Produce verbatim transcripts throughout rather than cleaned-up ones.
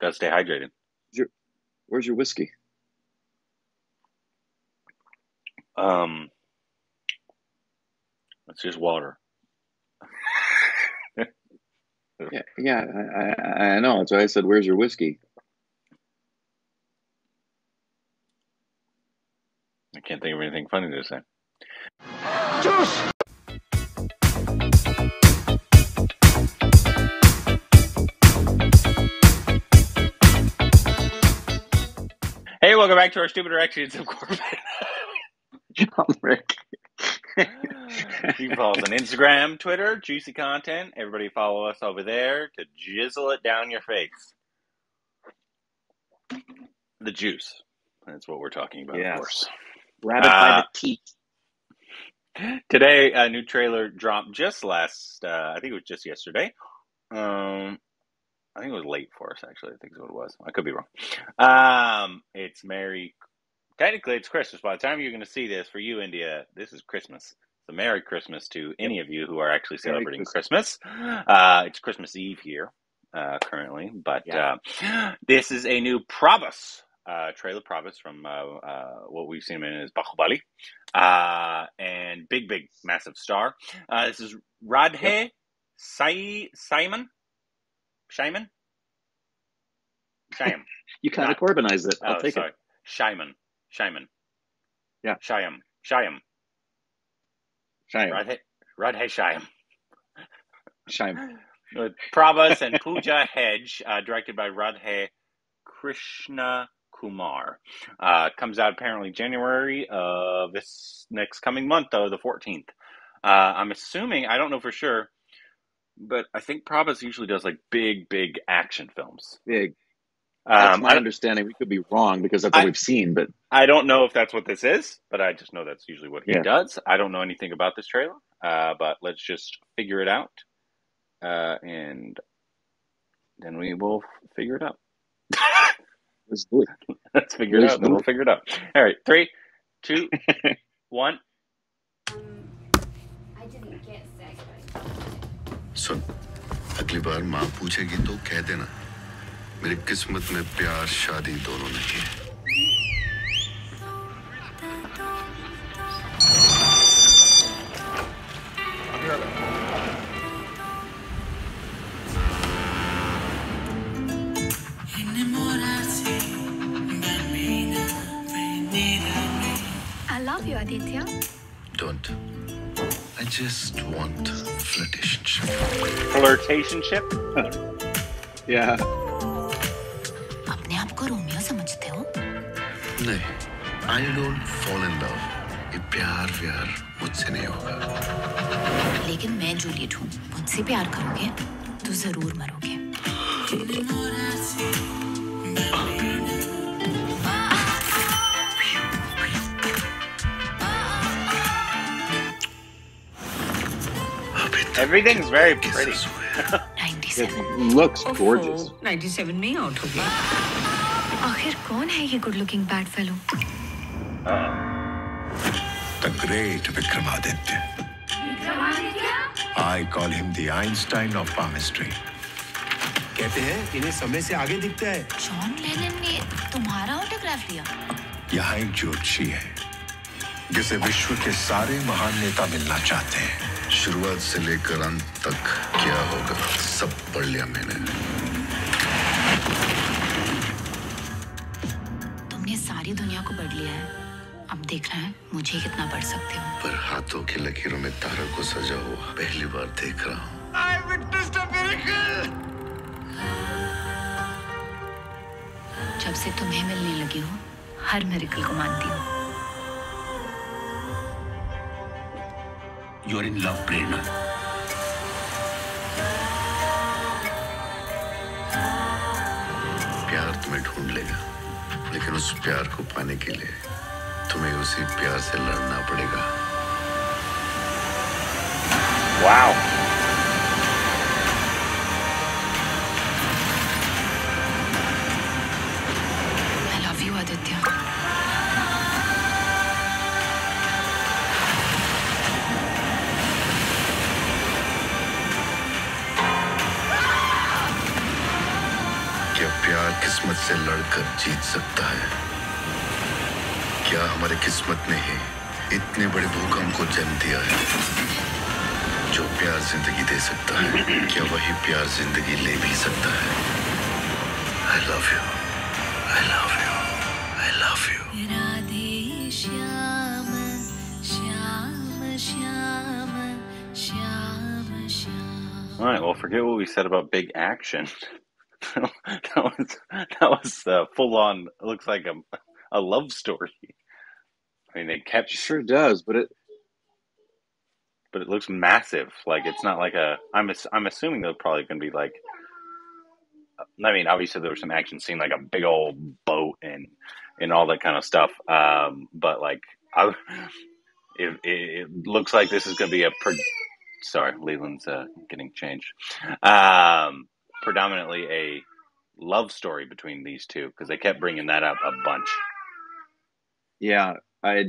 Got to stay hydrated. Where's your, where's your whiskey? Um, it's just water. yeah, yeah, I, I, I know. That's why I said, "Where's your whiskey?" I can't think of anything funny to say. Juice! Hey, welcome back to our stupid directions, of course. John Rick. You can follow us on Instagram, Twitter, juicy content. Everybody follow us over there to jizzle it down your face. The juice. That's what we're talking about, yes. Of course. Rabbit uh, by the teeth. Today, a new trailer dropped just last, uh, I think it was just yesterday. Um, I think it was late for us, actually. I think is what it was. I could be wrong. Um, it's Merry... Technically, it's Christmas. By the time you're going to see this, for you, India, this is Christmas. So Merry Christmas to any of you who are actually celebrating Christmas. Christmas. Uh, it's Christmas Eve here uh, currently. But yeah. uh, this is a new Prabhas. Uh, trailer Prabhas from uh, uh, what we've seen him in is Baahubali. Uh, and big, big, massive star. Uh, this is Radhe yep. Sai- Simon. Shyman? Shyam. You kind of Corbinized it. I'll oh, take sorry. it. Shyman. Shyman. Yeah. Shyam. Shyam. Shyam. Radhe, Radhe Shyam. Shyam. With Prabhas and Puja Hedge, uh, directed by Radhey Krishna Kumar. Uh, comes out apparently January of this next coming month, though, the fourteenth. Uh, I'm assuming, I don't know for sure, but I think Prabhas usually does like big, big action films. Big. That's um, my understanding. We could be wrong because that's what I, we've seen, but I don't know if that's what this is, but I just know that's usually what he yeah. does. I don't know anything about this trailer, uh, but let's just figure it out, uh, and then we will figure it out. Let's do it. Let's figure let's it out. Then we'll figure it out. All right, three, two, one. I didn't get sex. सुन, अगली बार माँ पूछेगी तो कह देना मेरी किस्मत में प्यार शादी दोनों नहीं है I love you, Aditya. Don't. I just want flirtationship. Flirtationship? Yeah. अपने आप को रोमियो समझते हो? नहीं, I don't fall in love. ये प्यार व्यार मुझसे नहीं होगा. लेकिन मैं जूलियट हूँ. मुझसे प्यार करोगे, तो जरूर मरोगे. Everything's very pretty. It looks gorgeous. ninety-seven में out हो गया. आखिर कौन है ये good-looking bad fellow? The great Vikramaditya. Vikramaditya? I call him the Einstein of palmistry. कहते हैं इन्हें समय से आगे दिखता है. John Lennon ने तुम्हारा autograph लिया. यहाँ एक ज्योतिषी है, जिसे विश्व के सारे महान नेता मिलना चाहते हैं. शुरुआत से लेकर अंत तक क्या होगा सब पढ़ लिया मैंने तुमने सारी दुनिया को पढ़ लिया है अब देखना है मुझे कितना पढ़ सकते हो पर हाथों की लकीरों में तारा को सजा हुआ पहली बार देख रहा हूँ I witnessed a miracle जब से तुम्हें मिलने लगी हो हर मिरेकल को मानती हूँ You're in love, Prerna. प्यार तुम्हें ढूंढ लेगा, लेकिन उस प्यार को पाने के लिए तुम्हें उसी प्यार से लड़ना पड़ेगा. Wow. I love you, Aditya. प्यार किस्मत से लड़कर जीत सकता है। क्या हमारे किस्मत ने ही इतने बड़े भूकंप को जन्म दिया है? जो प्यार जिंदगी दे सकता है, क्या वही प्यार जिंदगी ले भी सकता है? I love you, I love you, I love you. Radhe Shyam Shyam Shyam Shyam Shyam. All right, well, forget what we said about big action. that was that was uh, full on. It looks like a a love story. I mean, they capture sure does, but it but it looks massive. Like it's not like a. I'm I'm assuming they're probably going to be like. I mean, obviously there was some action scene, like a big old boat and and all that kind of stuff. Um, but like, I, it it looks like this is going to be a. Pre- Sorry, Leland's uh, getting changed. Um. Predominantly a love story between these two because they kept bringing that up a bunch. Yeah, I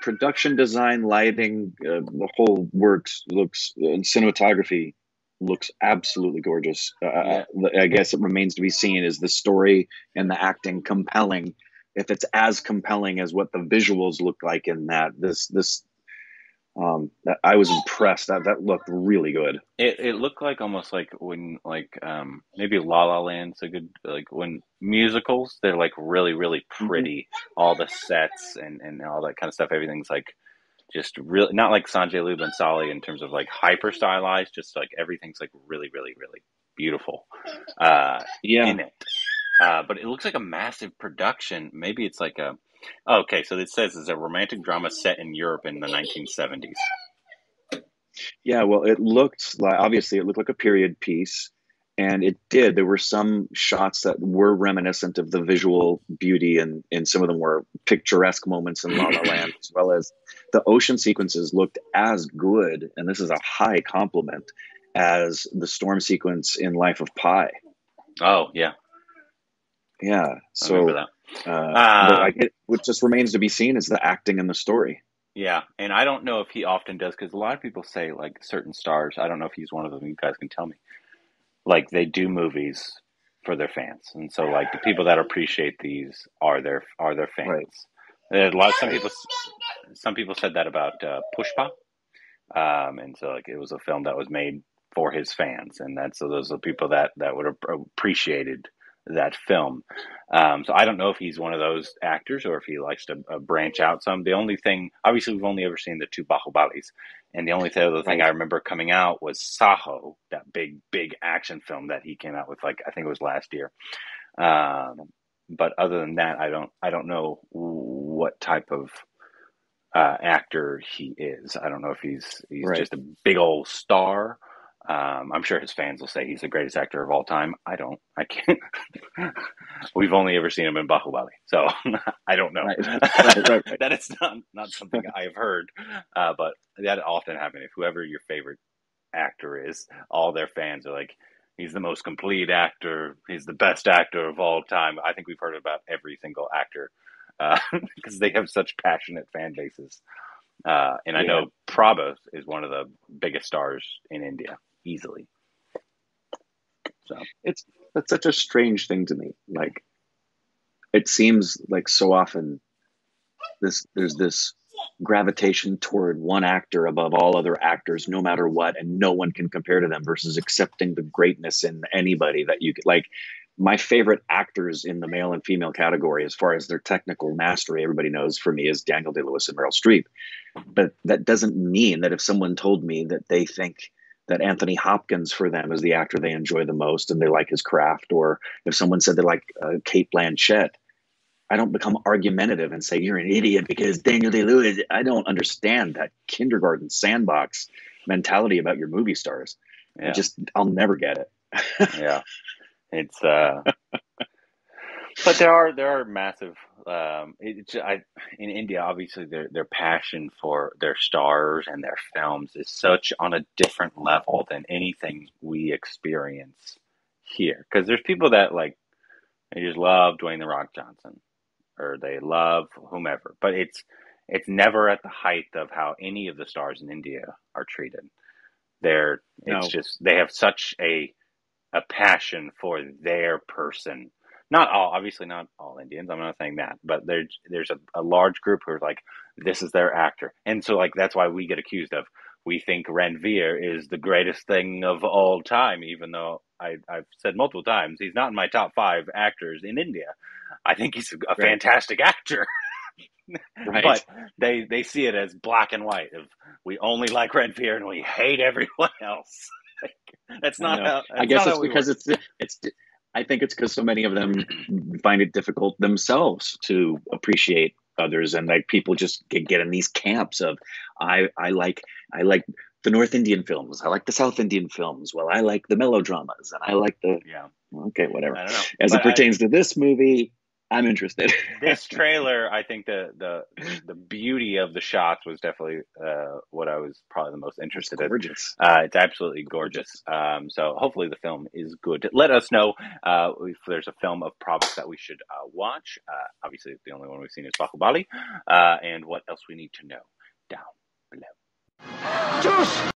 production design, lighting, uh, the whole works looks, and cinematography looks absolutely gorgeous. Uh, yeah. I guess it remains to be seen is the story and the acting compelling. If it's as compelling as what the visuals look like in that, this this. Um, I was impressed. That that looked really good. It it looked like almost like when like um maybe La La Land's a good like when musicals they're like really really pretty. Mm-hmm. All the sets and, and all that kind of stuff. Everything's like just really not like Sanjay Leela Bhansali in terms of like hyper stylized. Just like everything's like really really really beautiful. Uh, yeah. In it, uh, but it looks like a massive production. Maybe it's like a. Okay, so it says it's a romantic drama set in Europe in the nineteen seventies. Yeah, well, it looked like, obviously, it looked like a period piece, and it did. There were some shots that were reminiscent of the visual beauty, and, and some of them were picturesque moments in La La Land, as well as the ocean sequences looked as good, and this is a high compliment, as the storm sequence in Life of Pi. Oh, yeah. Yeah, so... I remember that. Uh, uh, I get, what just remains to be seen is the acting and the story. Yeah, and I don't know if he often does because a lot of people say like certain stars. I don't know if he's one of them. You guys can tell me. Like they do movies for their fans, and so like the people that appreciate these are their are their fans. Right. There's a lot of some people. Some people said that about uh, Pushpa, um, and so like it was a film that was made for his fans, and that's so those are people that that would have appreciated that film. Um, so I don't know if he's one of those actors or if he likes to uh, branch out some. The only thing, obviously we've only ever seen the two Baahubalis, and the only th- other thing I remember coming out was Saaho, that big, big action film that he came out with, like, I think it was last year. Um, but other than that, I don't, I don't know what type of uh, actor he is. I don't know if he's, he's right. just a big old star. Um, I'm sure his fans will say he's the greatest actor of all time. I don't, I can't, we've only ever seen him in Baahubali. So I don't know. Right, right, right, right. That is not, not something I've heard, uh, but that often happens. If whoever your favorite actor is, all their fans are like, he's the most complete actor. He's the best actor of all time. I think we've heard about every single actor, uh, because they have such passionate fan bases. Uh, and I yeah. know Prabhas is one of the biggest stars in India. Easily. So it's that's such a strange thing to me. Like it seems like so often this there's this gravitation toward one actor above all other actors, no matter what, and no one can compare to them versus accepting the greatness in anybody that you could like. My favorite actors in the male and female category, as far as their technical mastery, everybody knows for me is Daniel Day-Lewis and Meryl Streep. But that doesn't mean that if someone told me that they think that Anthony Hopkins for them is the actor they enjoy the most and they like his craft, or if someone said they like uh, Kate Blanchett, I don't become argumentative and say, you're an idiot because Daniel Day-Lewis, I don't understand that kindergarten sandbox mentality about your movie stars. Yeah. I just, I'll never get it. Yeah. It's, uh, but there are, there are massive, um, it, it, I, in India, obviously their, their passion for their stars and their films is such on a different level than anything we experience here. Cause there's people that like, they just love Dwayne "The Rock" Johnson or they love whomever, but it's, it's never at the height of how any of the stars in India are treated. They're, it's no. just, they have such a a passion for their person. Not all, obviously not all Indians. I'm not saying that, but there's there's a, a large group who are like, this is their actor, and so like that's why we get accused of. We think Ranveer is the greatest thing of all time, even though I, I've said multiple times he's not in my top five actors in India. I think he's a right. fantastic actor, right. but they they see it as black and white. Of we only like Ranveer and we hate everyone else. Like, that's not. I, how, that's I guess not it's because work. it's it's. I think it's because so many of them find it difficult themselves to appreciate others, and like people just get, get in these camps of, I I like I like the North Indian films, I like the South Indian films, well I like the melodramas, and I like the yeah okay whatever. I don't know. As but it pertains I, to this movie, I'm interested. This trailer, I think the the the beauty of the shots was definitely uh, what I was probably the most interested it's gorgeous. in. Uh, it's absolutely gorgeous. Um, so hopefully the film is good. Let us know uh, if there's a film of Prabhas that we should uh, watch. Uh, obviously, the only one we've seen is Baahubali, uh, and what else we need to know down below. Juice!